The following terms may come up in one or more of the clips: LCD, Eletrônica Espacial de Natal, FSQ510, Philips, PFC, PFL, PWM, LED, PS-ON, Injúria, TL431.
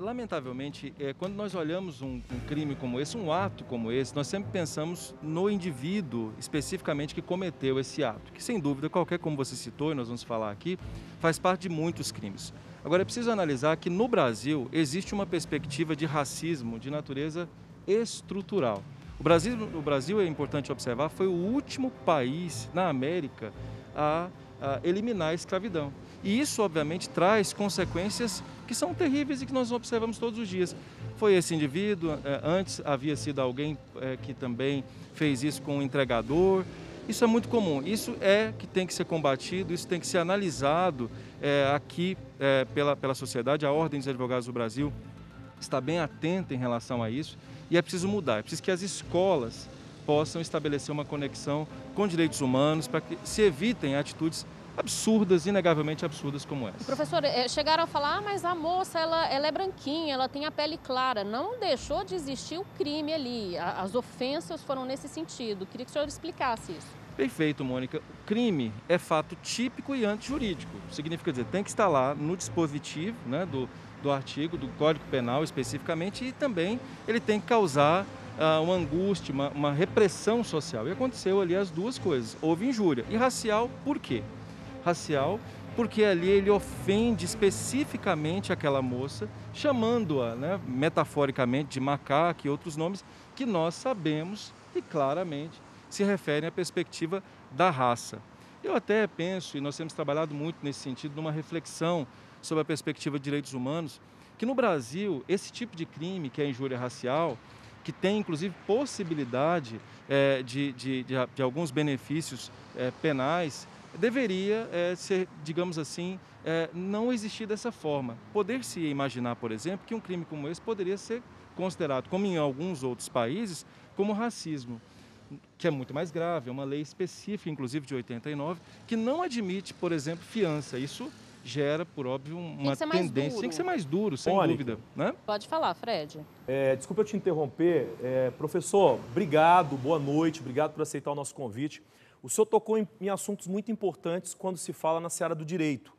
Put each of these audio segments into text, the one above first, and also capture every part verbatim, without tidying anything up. Lamentavelmente, é, quando nós olhamos um, um crime como esse, um ato como esse, nós sempre pensamos no indivíduo especificamente que cometeu esse ato, que sem dúvida, qualquer como você citou, e nós vamos falar aqui, faz parte de muitos crimes. Agora, é preciso analisar que no Brasil existe uma perspectiva de racismo de natureza estrutural. O Brasil, o Brasil, é importante observar, foi o último país na América a, a eliminar a escravidão. E isso, obviamente, traz consequências que são terríveis e que nós observamos todos os dias. Foi esse indivíduo, antes havia sido alguém que também fez isso com um entregador. Isso é muito comum, isso é que tem que ser combatido, isso tem que ser analisado é, aqui é, pela, pela sociedade. A Ordem dos Advogados do Brasil está bem atenta em relação a isso e é preciso mudar, é preciso que as escolas possam estabelecer uma conexão com direitos humanos para que se evitem atitudes absurdas, inegavelmente absurdas como essa. Professor, chegaram a falar, ah, mas a moça ela, ela é branquinha, ela tem a pele clara, não deixou de existir o crime ali, as ofensas foram nesse sentido. Queria que o senhor explicasse isso. Perfeito, Mônica. O crime é fato típico e antijurídico, significa dizer, tem que estar lá no dispositivo, né, do, do artigo, do Código Penal especificamente, e também ele tem que causar uh, uma angústia, uma, uma repressão social. E aconteceu ali as duas coisas, houve injúria. E racial, por quê? Racial, porque ali ele ofende especificamente aquela moça, chamando-a, né, metaforicamente, de macaca e outros nomes que nós sabemos e claramente se referem à perspectiva da raça. Eu até penso, e nós temos trabalhado muito nesse sentido, numa reflexão sobre a perspectiva de direitos humanos, que no Brasil, esse tipo de crime, que é a injúria racial, que tem inclusive possibilidade é, de, de, de, de alguns benefícios é, penais, deveria é, ser, digamos assim, é, não existir dessa forma. Poder-se imaginar, por exemplo, que um crime como esse poderia ser considerado, como em alguns outros países, como racismo, que é muito mais grave, é uma lei específica, inclusive de oitenta e nove, que não admite, por exemplo, fiança. Isso gera, por óbvio, uma tem tendência... Tem que ser mais duro, sem Mônica, dúvida. Né? Pode falar, Fred. É, desculpa eu te interromper. É, professor, obrigado, boa noite, obrigado por aceitar o nosso convite. O senhor tocou em, em assuntos muito importantes quando se fala na seara do direito,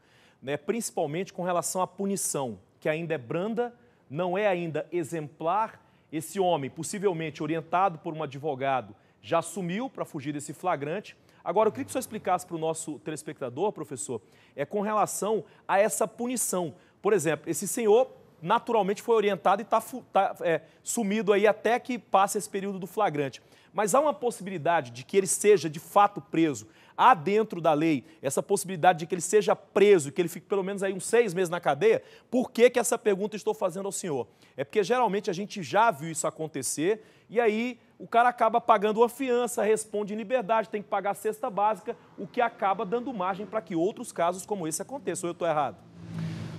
né? Principalmente com relação à punição, que ainda é branda, não é ainda exemplar. Esse homem, possivelmente orientado por um advogado, já sumiu para fugir desse flagrante. Agora, eu queria que o senhor explicasse para o nosso telespectador, professor, é com relação a essa punição. Por exemplo, esse senhor naturalmente foi orientado e está tá, é, sumido aí até que passe esse período do flagrante. Mas há uma possibilidade de que ele seja de fato preso. Há dentro da lei essa possibilidade de que ele seja preso, que ele fique pelo menos aí uns seis meses na cadeia? Por que que essa pergunta estou fazendo ao senhor? É porque geralmente a gente já viu isso acontecer e aí o cara acaba pagando uma fiança, responde em liberdade, tem que pagar a cesta básica, o que acaba dando margem para que outros casos como esse aconteçam. Eu estou errado?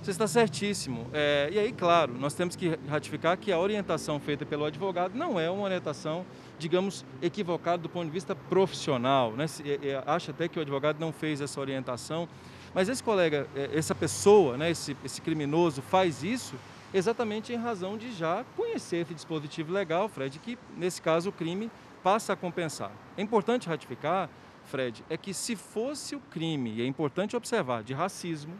Você está certíssimo. É, e aí, claro, nós temos que ratificar que a orientação feita pelo advogado não é uma orientação, digamos, equivocada do ponto de vista profissional, né? Acho até que o advogado não fez essa orientação, mas esse colega, essa pessoa, né, esse, esse criminoso faz isso exatamente em razão de já conhecer esse dispositivo legal, Fred, que nesse caso o crime passa a compensar. É importante ratificar, Fred, é que se fosse o crime, e é importante observar, de racismo,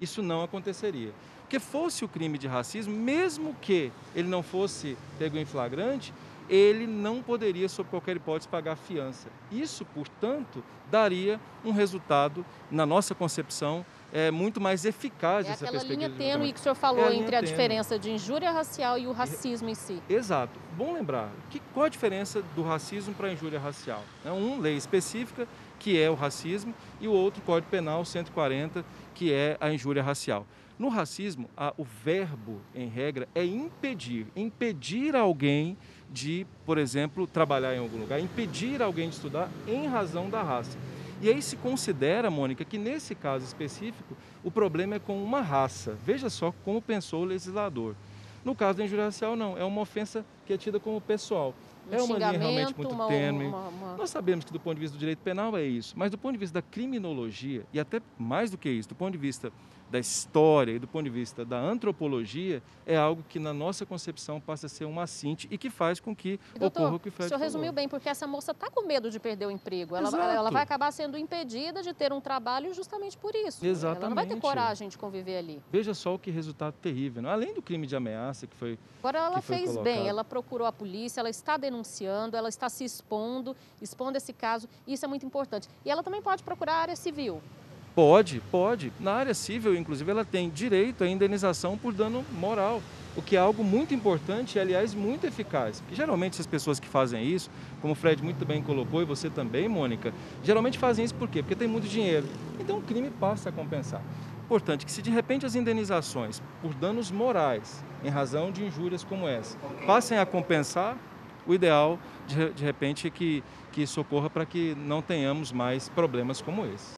isso não aconteceria. Porque fosse o crime de racismo, mesmo que ele não fosse pego em flagrante, ele não poderia, sob qualquer hipótese, pagar fiança. Isso, portanto, daria um resultado, na nossa concepção, é, muito mais eficaz. É essa aquela linha tênue que o senhor falou é entre a, a diferença de injúria racial e o racismo em si. Exato. Bom lembrar, que, qual a diferença do racismo para a injúria racial? É uma lei específica, que é o racismo, e o outro, Código Penal cento e quarenta, que é a injúria racial. No racismo, a, o verbo, em regra, é impedir. Impedir alguém de, por exemplo, trabalhar em algum lugar, impedir alguém de estudar em razão da raça. E aí se considera, Mônica, que nesse caso específico, o problema é com uma raça. Veja só como pensou o legislador. No caso da injúria racial, não. É uma ofensa que é tida como pessoal. Um é uma linha realmente muito uma, tênue. Uma, uma... Nós sabemos que do ponto de vista do direito penal é isso, mas do ponto de vista da criminologia, e até mais do que isso, do ponto de vista da história e do ponto de vista da antropologia, é algo que na nossa concepção passa a ser uma acinte e que faz com que doutor, ocorra o que o Fred falou. O senhor resumiu bem, porque essa moça está com medo de perder o emprego. Ela, ela vai acabar sendo impedida de ter um trabalho justamente por isso. Exatamente. Ela não vai ter coragem de conviver ali. Veja só o que resultado terrível. Não? Além do crime de ameaça que foi Agora ela foi fez colocado. bem, ela procurou a polícia, ela está denunciando, ela está se expondo, expondo esse caso. Isso é muito importante. E ela também pode procurar a área civil. Pode, pode. Na área civil, inclusive, ela tem direito à indenização por dano moral, o que é algo muito importante e, aliás, muito eficaz. Porque, geralmente, as pessoas que fazem isso, como o Fred muito bem colocou e você também, Mônica, geralmente fazem isso por quê? Porque tem muito dinheiro. Então, o crime passa a compensar. Importante que se de repente as indenizações por danos morais, em razão de injúrias como essa, passem a compensar, o ideal de, de repente é que, que isso ocorra para que não tenhamos mais problemas como esse.